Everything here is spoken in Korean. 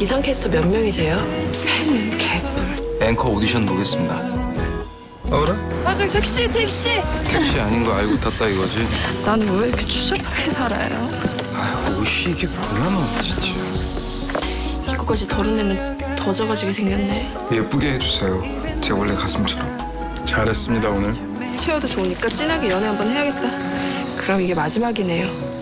기상캐스터 몇 명이세요? 팬은 개뿔. 앵커 오디션 보겠습니다. 어라? 맞아, 택시! 택시 아닌 거 알고 탔다 이거지? 난 왜 이렇게 추잡하게 살아요? 아유, 옷이 이게 뭐야 너 진짜. 이거까지 덜어내면 더 적어지게 생겼네. 예쁘게 해주세요. 제 원래 가슴처럼. 잘했습니다, 오늘. 체어도 좋으니까 진하게 연애 한번 해야겠다. 그럼 이게 마지막이네요.